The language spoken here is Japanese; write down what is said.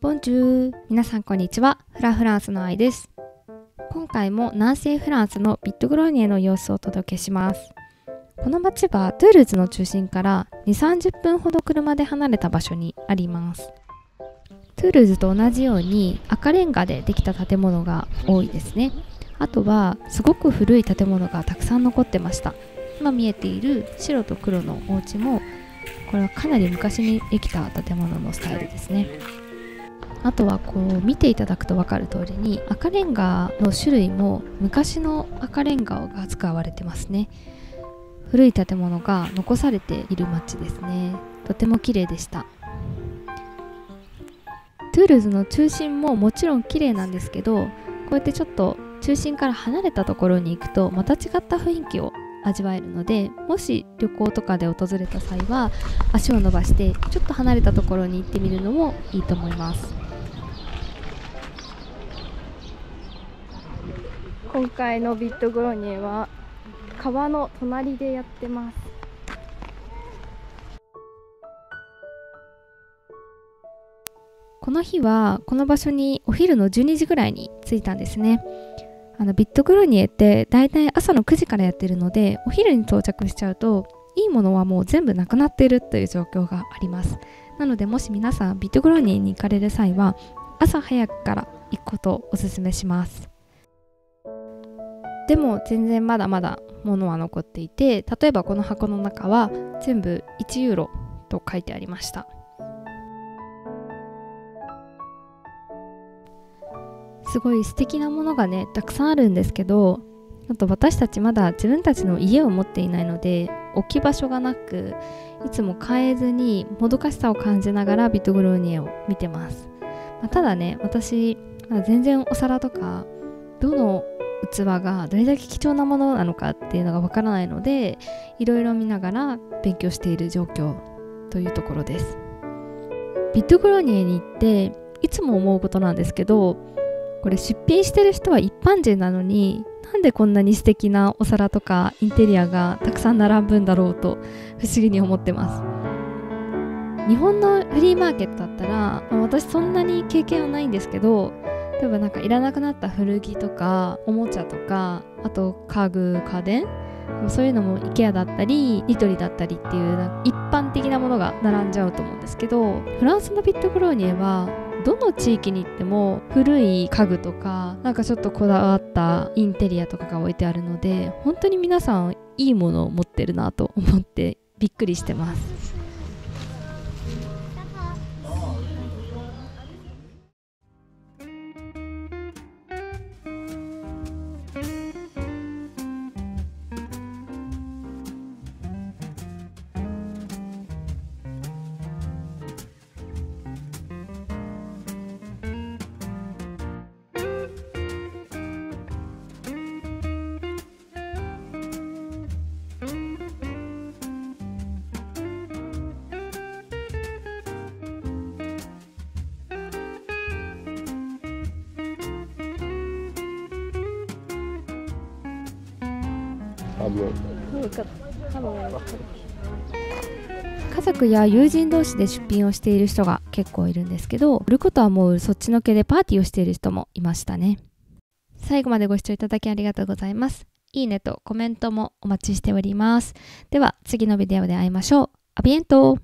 ボンジュー、皆さんこんにちは。フラフランスの愛です。今回も南西フランスのビットグローニエの様子をお届けします。この町はトゥールーズの中心から 2,30 分ほど車で離れた場所にあります。トゥールーズと同じように赤レンガでできた建物が多いですね。あとはすごく古い建物がたくさん残ってました。今見えている白と黒のお家もこれはかなり昔にできた建物のスタイルですね。あとはこう見ていただくと分かる通りに赤レンガの種類も昔の赤レンガが使われてますね。古い建物が残されている町ですね。とても綺麗でした。トゥールーズの中心ももちろん綺麗なんですけど、こうやってちょっと中心から離れたところに行くとまた違った雰囲気を味わえるので、もし旅行とかで訪れた際は足を伸ばしてちょっと離れたところに行ってみるのもいいと思います。今回のビットグローニエは川の隣でやってます。この日はこの場所にお昼の12時ぐらいに着いたんですね。ビットグローニエってだいたい朝の9時からやってるので、お昼に到着しちゃうといいものはもう全部なくなっているという状況があります。なのでもし皆さんビットグローニエに行かれる際は朝早くから行くことをおすすめします。でも全然まだまだ物は残っていて、例えばこの箱の中は全部1ユーロと書いてありました。すごい素敵なものがねたくさんあるんですけど、あと私たちまだ自分たちの家を持っていないので置き場所がなく、いつも買えずにもどかしさを感じながらビットグローニエを見てます。ただね、私全然お皿とかどの器がどれだけ貴重なものなのかっていうのがわからないので、いろいろ見ながら勉強している状況というところです。ビットグローニエに行っていつも思うことなんですけど、これ出品してる人は一般人なのになんでこんなに素敵なお皿とかインテリアがたくさん並ぶんだろうと不思議に思ってます。日本のフリーマーケットだったら私そんなに経験はないんですけど、例えばなんかいらなくなった古着とかおもちゃとか、あと家具家電、そういうのも IKEA だったりニトリだったりっていう一般的なものが並んじゃうと思うんですけど、フランスのビットグローニエはどの地域に行っても古い家具とかなんかちょっとこだわったインテリアとかが置いてあるので、本当に皆さんいいものを持ってるなと思ってびっくりしてます。家族や友人同士で出品をしている人が結構いるんですけど、売ることはもうそっちのけでパーティーをしている人もいましたね。最後までご視聴いただきありがとうございます。いいねとコメントもお待ちしております。では次のビデオで会いましょう。アビエント。